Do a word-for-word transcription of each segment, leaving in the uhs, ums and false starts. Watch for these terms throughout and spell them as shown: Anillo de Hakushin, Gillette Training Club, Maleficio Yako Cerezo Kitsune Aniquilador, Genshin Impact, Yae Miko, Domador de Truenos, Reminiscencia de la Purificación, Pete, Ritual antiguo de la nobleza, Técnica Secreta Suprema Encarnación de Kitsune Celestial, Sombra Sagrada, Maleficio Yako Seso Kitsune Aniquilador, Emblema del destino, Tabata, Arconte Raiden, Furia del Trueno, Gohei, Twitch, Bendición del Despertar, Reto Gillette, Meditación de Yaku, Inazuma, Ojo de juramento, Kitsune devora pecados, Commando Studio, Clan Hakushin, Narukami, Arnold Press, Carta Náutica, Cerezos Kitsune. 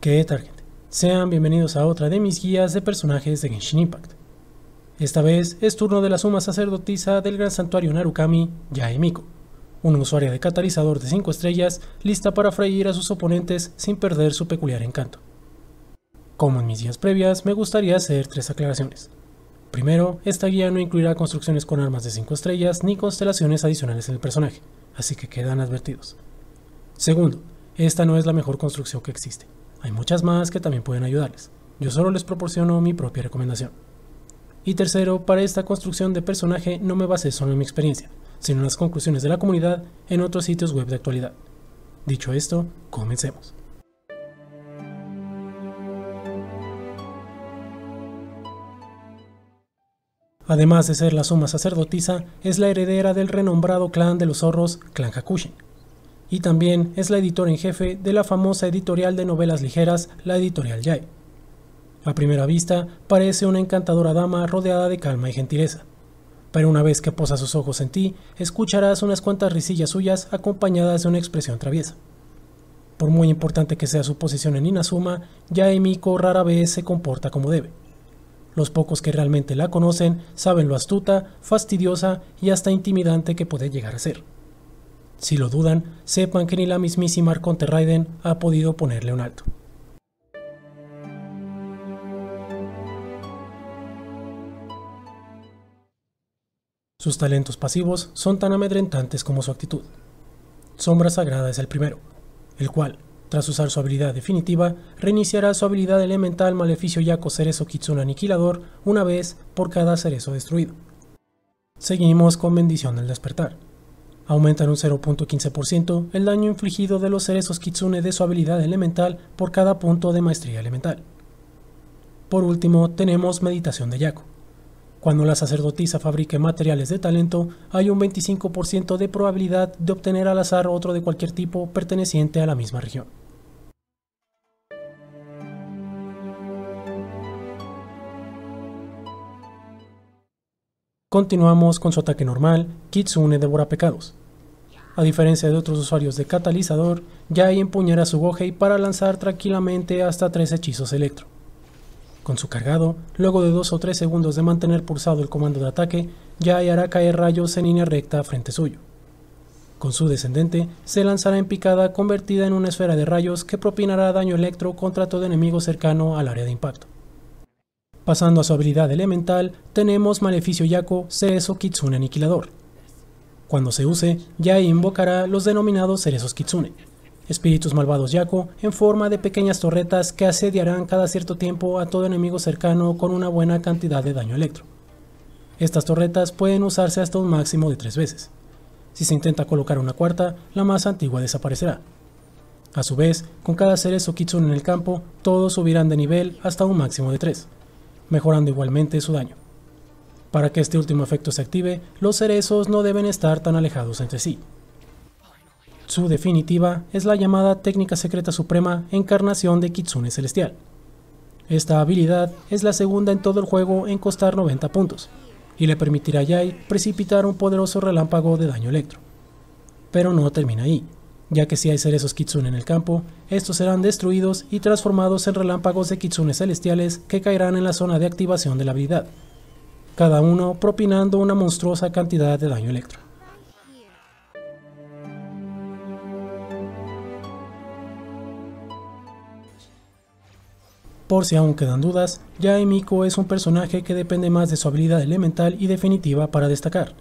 ¿Qué target? Sean bienvenidos a otra de mis guías de personajes de Genshin Impact. Esta vez es turno de la suma sacerdotisa del gran santuario Narukami, Yae Miko, una usuaria de catalizador de cinco estrellas lista para freír a sus oponentes sin perder su peculiar encanto. Como en mis guías previas, me gustaría hacer tres aclaraciones. Primero, esta guía no incluirá construcciones con armas de cinco estrellas ni constelaciones adicionales en el personaje, así que quedan advertidos. Segundo, esta no es la mejor construcción que existe, hay muchas más que también pueden ayudarles, yo solo les proporciono mi propia recomendación. Y tercero, para esta construcción de personaje no me basé solo en mi experiencia, sino en las conclusiones de la comunidad en otros sitios web de actualidad. Dicho esto, comencemos. Además de ser la suma sacerdotisa, es la heredera del renombrado clan de los zorros, Clan Hakushin. Y también es la editora en jefe de la famosa editorial de novelas ligeras, la editorial Yae. A primera vista, parece una encantadora dama rodeada de calma y gentileza. Pero una vez que posa sus ojos en ti, escucharás unas cuantas risillas suyas acompañadas de una expresión traviesa. Por muy importante que sea su posición en Inazuma, Yae Miko rara vez se comporta como debe. Los pocos que realmente la conocen saben lo astuta, fastidiosa y hasta intimidante que puede llegar a ser. Si lo dudan, sepan que ni la mismísima Arconte Raiden ha podido ponerle un alto. Sus talentos pasivos son tan amedrentantes como su actitud. Sombra Sagrada es el primero, el cual, tras usar su habilidad definitiva, reiniciará su habilidad elemental Maleficio Yako Cerezo Kitsune Aniquilador una vez por cada cerezo destruido. Seguimos con Bendición del Despertar. Aumentan un cero punto quince por ciento el daño infligido de los cerezos Kitsune de su habilidad elemental por cada punto de maestría elemental. Por último, tenemos Meditación de Yaku. Cuando la sacerdotisa fabrique materiales de talento, hay un veinticinco por ciento de probabilidad de obtener al azar otro de cualquier tipo perteneciente a la misma región. Continuamos con su ataque normal, Kitsune devora pecados. A diferencia de otros usuarios de catalizador, Yae empuñará su Gohei para lanzar tranquilamente hasta tres hechizos electro. Con su cargado, luego de dos o tres segundos de mantener pulsado el comando de ataque, Yae hará caer rayos en línea recta frente suyo. Con su descendente, se lanzará en picada convertida en una esfera de rayos que propinará daño electro contra todo enemigo cercano al área de impacto. Pasando a su habilidad elemental, tenemos Maleficio Yako Seso Kitsune Aniquilador. Cuando se use, Yae invocará los denominados Cerezos Kitsune, espíritus malvados Yako en forma de pequeñas torretas que asediarán cada cierto tiempo a todo enemigo cercano con una buena cantidad de daño electro. Estas torretas pueden usarse hasta un máximo de tres veces. Si se intenta colocar una cuarta, la más antigua desaparecerá. A su vez, con cada cerezo Kitsune en el campo, todos subirán de nivel hasta un máximo de tres, mejorando igualmente su daño. Para que este último efecto se active, los cerezos no deben estar tan alejados entre sí. Su definitiva es la llamada Técnica Secreta Suprema Encarnación de Kitsune Celestial. Esta habilidad es la segunda en todo el juego en costar noventa puntos, y le permitirá a Yae precipitar un poderoso relámpago de daño electro. Pero no termina ahí, ya que si hay cerezos Kitsune en el campo, estos serán destruidos y transformados en relámpagos de Kitsune Celestiales que caerán en la zona de activación de la habilidad, cada uno propinando una monstruosa cantidad de daño electro. Por si aún quedan dudas, Yae Miko es un personaje que depende más de su habilidad elemental y definitiva para destacar.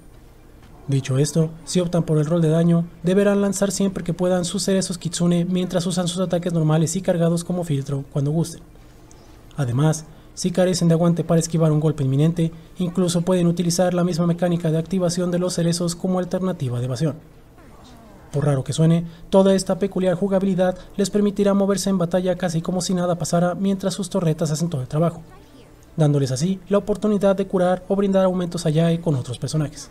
Dicho esto, si optan por el rol de daño, deberán lanzar siempre que puedan sus cerezos Kitsune mientras usan sus ataques normales y cargados como filtro cuando gusten. Además, si carecen de aguante para esquivar un golpe inminente, incluso pueden utilizar la misma mecánica de activación de los cerezos como alternativa de evasión. Por raro que suene, toda esta peculiar jugabilidad les permitirá moverse en batalla casi como si nada pasara mientras sus torretas hacen todo el trabajo, dándoles así la oportunidad de curar o brindar aumentos a Yae con otros personajes.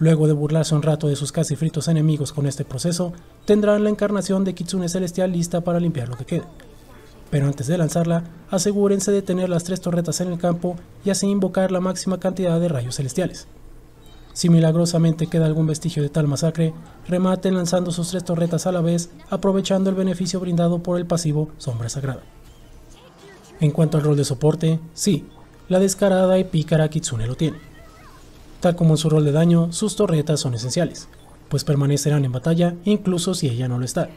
Luego de burlarse un rato de sus casi fritos enemigos con este proceso, tendrán la encarnación de Kitsune Celestial lista para limpiar lo que quede. Pero antes de lanzarla, asegúrense de tener las tres torretas en el campo y así invocar la máxima cantidad de rayos celestiales. Si milagrosamente queda algún vestigio de tal masacre, rematen lanzando sus tres torretas a la vez, aprovechando el beneficio brindado por el pasivo Sombra Sagrada. En cuanto al rol de soporte, sí, la descarada y pícara Kitsune lo tiene. Tal como en su rol de daño, sus torretas son esenciales, pues permanecerán en batalla incluso si ella no lo está.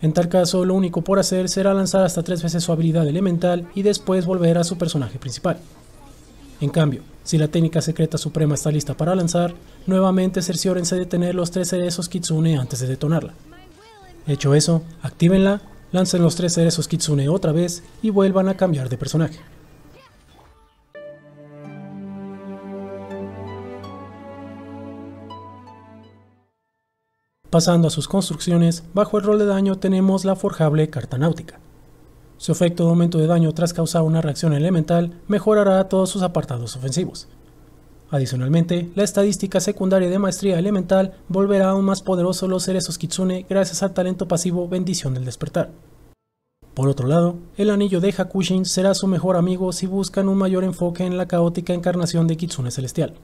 En tal caso, lo único por hacer será lanzar hasta tres veces su habilidad elemental y después volver a su personaje principal. En cambio, si la técnica secreta suprema está lista para lanzar, nuevamente cerciórense de tener los tres cerezos Kitsune antes de detonarla. Hecho eso, actívenla, lancen los tres cerezos Kitsune otra vez y vuelvan a cambiar de personaje. Pasando a sus construcciones, bajo el rol de daño tenemos la forjable Carta Náutica. Su efecto de aumento de daño tras causar una reacción elemental mejorará todos sus apartados ofensivos. Adicionalmente, la estadística secundaria de maestría elemental volverá aún más poderoso los cerezos Kitsune gracias al talento pasivo Bendición del Despertar. Por otro lado, el Anillo de Hakushin será su mejor amigo si buscan un mayor enfoque en la caótica encarnación de Kitsune Celestial.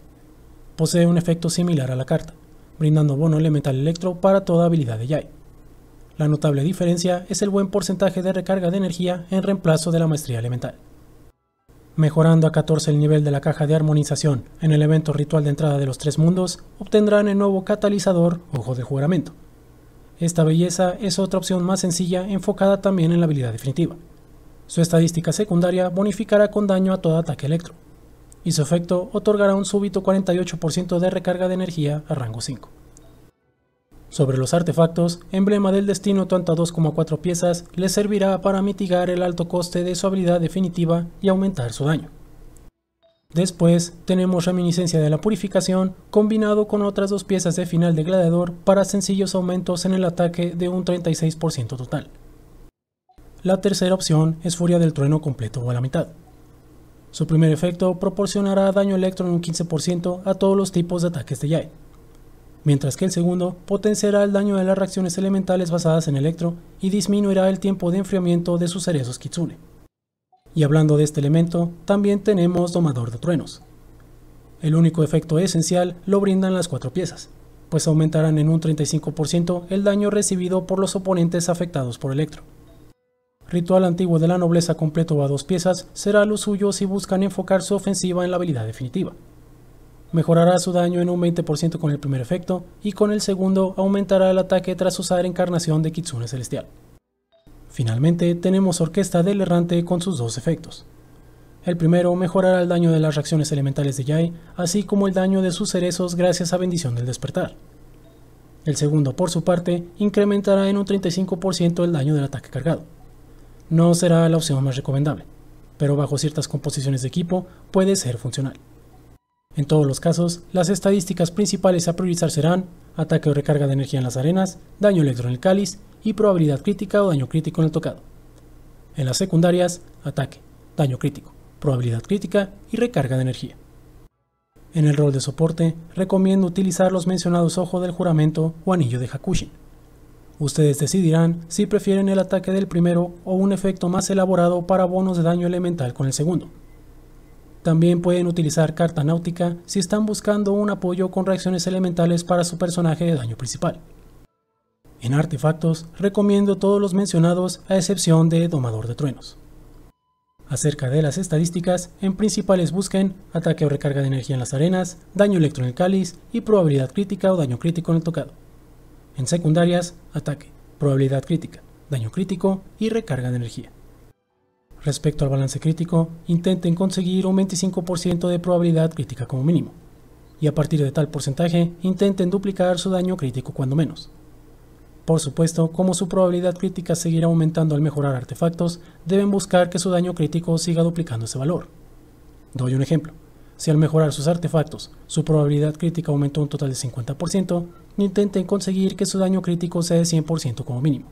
Posee un efecto similar a la carta, brindando bono elemental electro para toda habilidad de Yae. La notable diferencia es el buen porcentaje de recarga de energía en reemplazo de la maestría elemental. Mejorando a catorce el nivel de la caja de armonización en el evento ritual de entrada de los tres mundos, obtendrán el nuevo catalizador Ojo de Juramento. Esta belleza es otra opción más sencilla enfocada también en la habilidad definitiva. Su estadística secundaria bonificará con daño a todo ataque electro, y su efecto otorgará un súbito cuarenta y ocho por ciento de recarga de energía a rango cinco. Sobre los artefactos, Emblema del Destino tanto a dos como a cuatro piezas les servirá para mitigar el alto coste de su habilidad definitiva y aumentar su daño. Después tenemos Reminiscencia de la Purificación combinado con otras dos piezas de final de gladiador para sencillos aumentos en el ataque de un treinta y seis por ciento total. La tercera opción es Furia del Trueno completo o a la mitad. Su primer efecto proporcionará daño electro en un quince por ciento a todos los tipos de ataques de Yae, mientras que el segundo potenciará el daño de las reacciones elementales basadas en electro y disminuirá el tiempo de enfriamiento de sus cerezos Kitsune. Y hablando de este elemento, también tenemos Domador de Truenos. El único efecto esencial lo brindan las cuatro piezas, pues aumentarán en un treinta y cinco por ciento el daño recibido por los oponentes afectados por electro. Ritual antiguo de la nobleza completo a dos piezas será lo suyo si buscan enfocar su ofensiva en la habilidad definitiva. Mejorará su daño en un veinte por ciento con el primer efecto y con el segundo aumentará el ataque tras usar encarnación de Kitsune Celestial. Finalmente tenemos Orquesta del Errante con sus dos efectos. El primero mejorará el daño de las reacciones elementales de Yae, así como el daño de sus cerezos gracias a Bendición del Despertar. El segundo, por su parte, incrementará en un treinta y cinco por ciento el daño del ataque cargado. No será la opción más recomendable, pero bajo ciertas composiciones de equipo puede ser funcional. En todos los casos, las estadísticas principales a priorizar serán ataque o recarga de energía en las arenas, daño electro en el cáliz y probabilidad crítica o daño crítico en el tocado. En las secundarias, ataque, daño crítico, probabilidad crítica y recarga de energía. En el rol de soporte, recomiendo utilizar los mencionados Ojo del Juramento o Anillo de Hakushin. Ustedes decidirán si prefieren el ataque del primero o un efecto más elaborado para bonos de daño elemental con el segundo. También pueden utilizar Carta Náutica si están buscando un apoyo con reacciones elementales para su personaje de daño principal. En artefactos, recomiendo todos los mencionados a excepción de Domador de Truenos. Acerca de las estadísticas, en principales busquen ataque o recarga de energía en las arenas, daño electro en el cáliz y probabilidad crítica o daño crítico en el tocado. En secundarias, ataque, probabilidad crítica, daño crítico y recarga de energía. Respecto al balance crítico, intenten conseguir un veinticinco por ciento de probabilidad crítica como mínimo, y a partir de tal porcentaje intenten duplicar su daño crítico cuando menos. Por supuesto, como su probabilidad crítica seguirá aumentando al mejorar artefactos, deben buscar que su daño crítico siga duplicando ese valor. Doy un ejemplo. Si al mejorar sus artefactos, su probabilidad crítica aumentó un total de cincuenta por ciento, intenten conseguir que su daño crítico sea de cien por ciento como mínimo.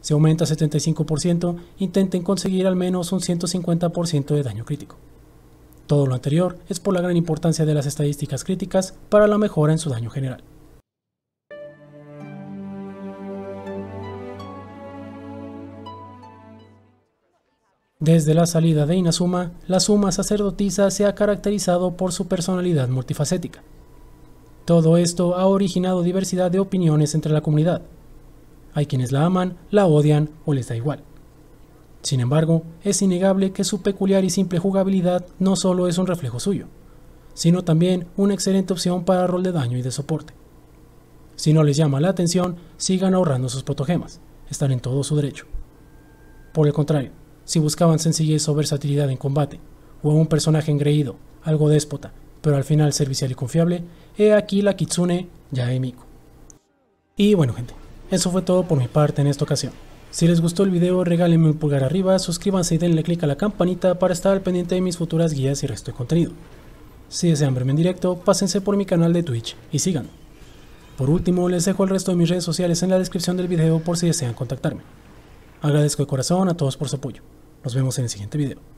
Si aumenta a setenta y cinco por ciento, intenten conseguir al menos un ciento cincuenta por ciento de daño crítico. Todo lo anterior es por la gran importancia de las estadísticas críticas para la mejora en su daño general. Desde la salida de Inazuma, la Suma Sacerdotisa se ha caracterizado por su personalidad multifacética, Todo esto ha originado diversidad de opiniones entre la comunidad. Hay quienes la aman, la odian o les da igual. Sin embargo, es innegable que su peculiar y simple jugabilidad no solo es un reflejo suyo, sino también una excelente opción para rol de daño y de soporte. Si no les llama la atención, sigan ahorrando sus protogemas, están en todo su derecho. Por el contrario, si buscaban sencillez o versatilidad en combate, o a un personaje engreído, algo déspota, pero al final servicial y confiable, he aquí la Kitsune Yae Miko. Y bueno gente, eso fue todo por mi parte en esta ocasión. Si les gustó el video, regálenme un pulgar arriba, suscríbanse y denle click a la campanita para estar al pendiente de mis futuras guías y resto de contenido. Si desean verme en directo, pásense por mi canal de Twitch y síganme. Por último, les dejo el resto de mis redes sociales en la descripción del video por si desean contactarme. Agradezco de corazón a todos por su apoyo. Nos vemos en el siguiente video.